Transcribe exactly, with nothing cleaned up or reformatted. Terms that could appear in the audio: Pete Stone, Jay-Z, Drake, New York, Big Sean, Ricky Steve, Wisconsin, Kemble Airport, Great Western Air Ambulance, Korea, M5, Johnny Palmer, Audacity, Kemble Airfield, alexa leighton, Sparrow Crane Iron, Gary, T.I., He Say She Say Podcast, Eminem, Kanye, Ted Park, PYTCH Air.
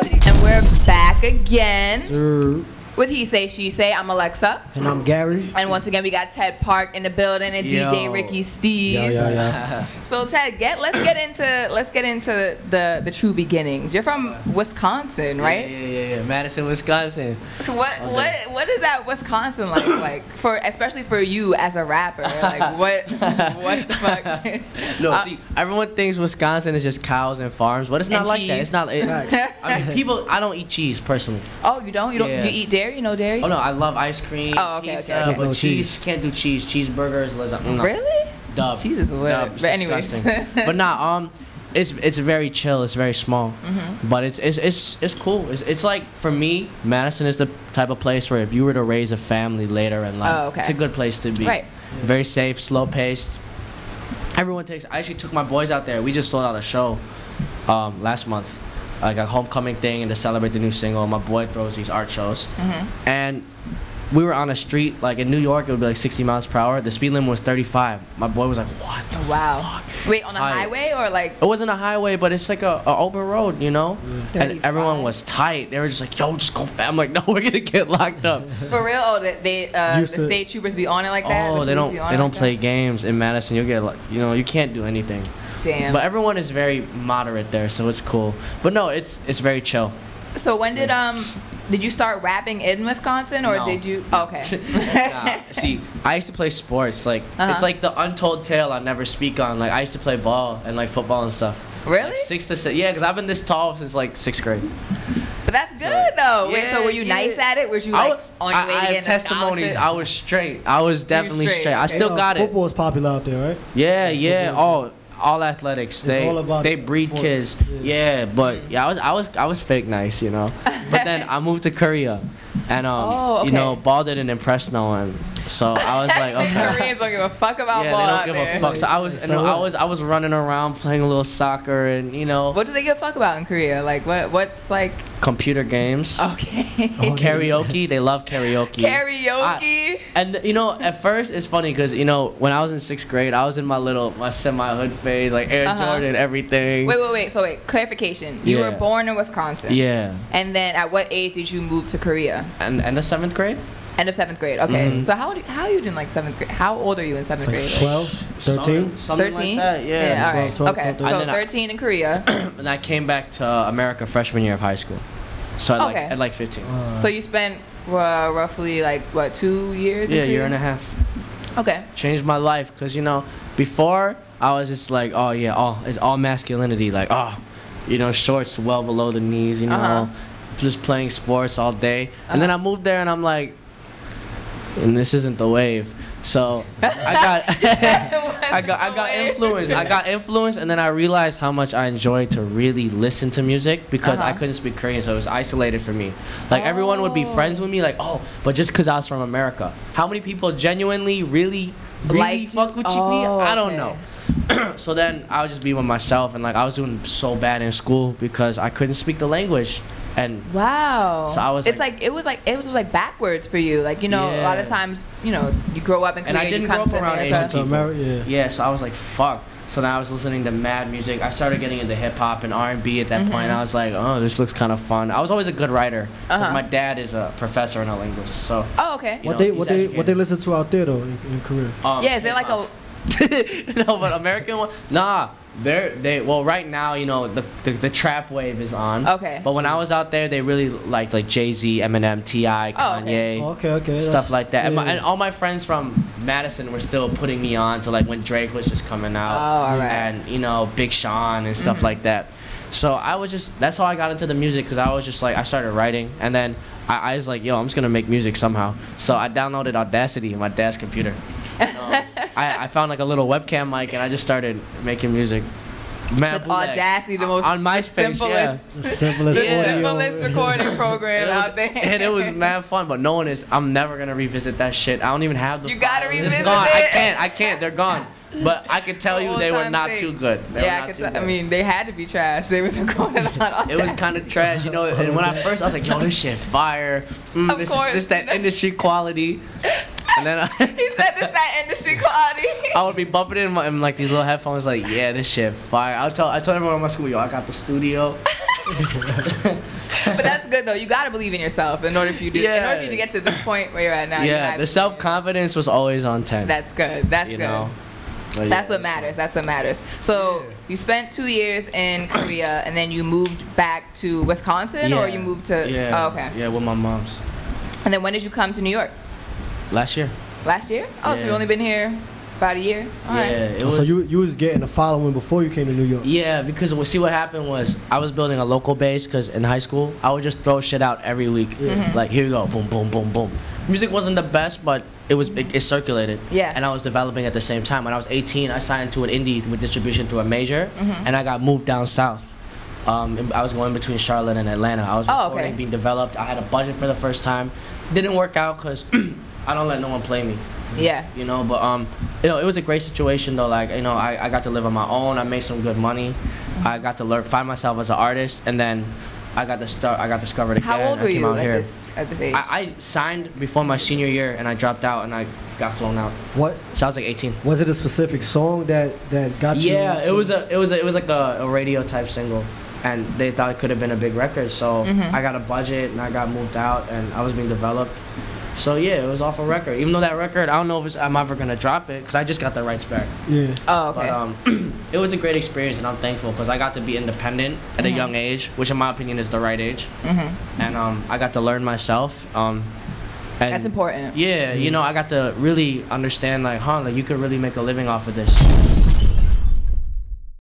And we're back again sure. with He Say, She Say. I'm Alexa. And I'm Gary. And once again, we got Ted Park in the building and yo. D J Ricky Steve. Yo, yo, yo. So Ted, get let's get into let's get into the the true beginnings. You're from Wisconsin, right? Yeah, yeah, yeah. yeah. Madison, Wisconsin. So what okay. what what is that Wisconsin like like for especially for you as a rapper? Like what what the fuck? No, uh, see, everyone thinks Wisconsin is just cows and farms, but it's not like cheese. that. It's not. It, I mean, people. I don't eat cheese personally. Oh, you don't? You don't? Yeah. Do you eat dairy? You know dairy? Oh no, I love ice cream. Oh, okay, pizza, okay. But no cheese. cheese can't do cheese. Cheeseburgers, lasagna. No. Really? Dub. Cheese is lit. But anyways, but nah, um, it's it's very chill. It's very small, mm-hmm. but it's it's it's it's cool. It's it's like for me, Madison is the type of place where if you were to raise a family later in life, oh, okay. it's a good place to be. Right. Very safe, slow paced. Everyone takes. I actually took my boys out there. We just sold out a show, um, last month. Like a homecoming thing and to celebrate the new single. My boy throws these art shows. Mm-hmm. And we were on a street, like in New York, it would be like sixty miles per hour. The speed limit was thirty-five. My boy was like, what the wow. fuck? Wait, on tired. a highway or like? It wasn't a highway, but it's like a, a open road, you know? Yeah. And everyone was tight. They were just like, yo, just go fast. I'm like, no, we're gonna get locked up. For real? Oh, they, they uh, the state troopers be on it like that? Oh, the they don't, they like don't play that? games in Madison. You'll get, like, you know, you can't do anything. Damn. But everyone is very moderate there, so it's cool. But no, it's it's very chill. So when did yeah. um did you start rapping in Wisconsin or no. did you oh, okay? Nah, see, I used to play sports. Like uh-huh. it's like the untold tale I never speak on. Like I used to play ball and like football and stuff. Really? Like six to six. Yeah, because I've been this tall since like sixth grade. But that's good so, though. Yeah, Wait, so were you yeah. nice at it? Were you like was, on your way I, to getting I have testimonies. I was straight. I was definitely straight. straight. Okay. I still you know, got football it. Football is popular out there, right? Yeah, yeah. Football. Oh. All athletics, they all they breed sports. kids, yeah. yeah. But yeah, I was I was I was fake nice, you know. But then I moved to Korea, and um, oh, okay. you know, ball didn't impress no one. So I was like, okay. Koreans don't give a fuck about yeah, ball. Yeah, they don't out give there. a fuck. So I was, so, you know, I was I was running around playing a little soccer, and you know. What do they give a fuck about in Korea? Like what what's like? Computer games. Okay. Oh, karaoke. They love karaoke. Karaoke. I, and you know, at first it's funny because you know when I was in sixth grade, I was in my little my semi hood phase, like Air uh-huh. Jordan, everything. Wait, wait, wait. So wait, clarification. You yeah. were born in Wisconsin. Yeah. And then at what age did you move to Korea? And end of seventh grade. End of seventh grade. Okay. Mm-hmm. So how do, how are you in like seventh grade? How old are you in seventh grade? twelve, thirteen, thirteen. Yeah. yeah all right. twelve, twelve, okay. twelve, so thirteen I, in Korea. And I came back to America freshman year of high school. So at, okay. like, at like fifteen. Uh, so you spent uh, roughly like what two years? Yeah, in Korea? year and a half. Okay. Changed my life because you know before I was just like oh yeah all it's all masculinity like oh you know shorts well below the knees you know uh-huh. just playing sports all day uh-huh. and then I moved there and I'm like. And this isn't the wave. So I got I got I got influenced. I got influenced and then I realized how much I enjoyed to really listen to music because uh-huh. I couldn't speak Korean, so it was isolated for me. Like oh. everyone would be friends with me, like, oh, but just cause I was from America. How many people genuinely really really like fuck with you? Me? I don't okay. know. So then I would just be with myself and like I was doing so bad in school because I couldn't speak the language. And wow. So I was it's like, like it was like it was, was like backwards for you. Like, you know, yeah. a lot of times, you know, you grow up in Korea and I didn't you come grow up to around Asian people. Yeah. yeah, so I was like, fuck. So then I was listening to mad music. I started getting into hip hop and R and B at that mm-hmm. point. I was like, oh, this looks kind of fun. I was always a good writer because uh-huh. my dad is a professor and a linguist. So oh, okay. What know, they what educated. they what they listen to out there though in, in Korea? Um, yeah, is there like a no, but American one, nah. They're, they well right now you know the, the the trap wave is on. Okay. But when I was out there, they really liked like Jay-Z, Eminem, T I, Kanye, oh, okay. Oh, okay, okay, stuff like that. Yeah. And, my, and all my friends from Madison were still putting me on to like when Drake was just coming out. Oh, all right. And you know Big Sean and stuff mm-hmm. like that. So I was just that's how I got into the music because I was just like I started writing and then I, I was like yo I'm just gonna make music somehow. So I downloaded Audacity on my dad's computer. Um, I, I found like a little webcam mic and I just started making music. Man, with Audacity, the most on my the space, simplest, yeah. the simplest, the simplest recording program was, out there. And it was mad fun, but no one is. I'm never gonna revisit that shit. I don't even have the. You files. gotta revisit it. I can't. I can't. They're gone. But I could tell the you they were not thing. too good. They yeah, I, could tell, good. I mean they had to be trash. They was recorded on Audacity. It was kind of trash, you know. And when I first, I was like, yo, this shit fire. Mm, of this, course, this that industry quality. And then I he said this that industry quality. I would be bumping it in, my, in like these little headphones, like yeah, this shit fire. I tell I told everyone in my school, yo, I got the studio. But that's good though. You gotta believe in yourself in order for you to yeah. in order for you to get to this point where you're at now. Yeah, the self confidence was always on ten. That's good. That's you good. Know? But that's yeah, what matters. That's what matters. So yeah. you spent two years in Korea, and then you moved back to Wisconsin, yeah. or you moved to? Yeah. Oh, okay. Yeah, with my mom's. And then when did you come to New York? Last year. Last year? Oh, yeah. So you've only been here about a year. All yeah. Right. It was, so you you was getting a following before you came to New York. Yeah, because we see what happened was I was building a local base because in high school I would just throw shit out every week. Yeah. Mm-hmm. Like here you go, boom, boom, boom, boom. Music wasn't the best, but it was it, it circulated. Yeah. And I was developing at the same time. When I was eighteen, I signed to an indie with distribution through a major, mm-hmm. and I got moved down south. Um, I was going between Charlotte and Atlanta. I was oh, recording, okay. being developed. I had a budget for the first time. Didn't work out because I don't let no one play me. Yeah. You know, but um, you know, it was a great situation though. Like you know, I, I got to live on my own. I made some good money. Mm-hmm. I got to learn, find myself as an artist, and then. I got the start. I got discovered again. How old were you at this, at this age? I, I signed before my senior year, and I dropped out, and I got flown out. What? So I was like eighteen. Was it a specific song that that got you? Yeah, it was a it was a, it was like a, a radio type single, and they thought it could have been a big record. So mm-hmm. I got a budget, and I got moved out, and I was being developed. So yeah, it was off a record. Even though that record, I don't know if it's, I'm ever gonna drop it because I just got the rights back. Yeah. Oh, okay. But, um, it was a great experience, and I'm thankful because I got to be independent at mm-hmm. a young age, which in my opinion is the right age. Mm-hmm. And um, I got to learn myself. Um, and that's important. Yeah, mm-hmm. you know, I got to really understand like, huh, like you could really make a living off of this.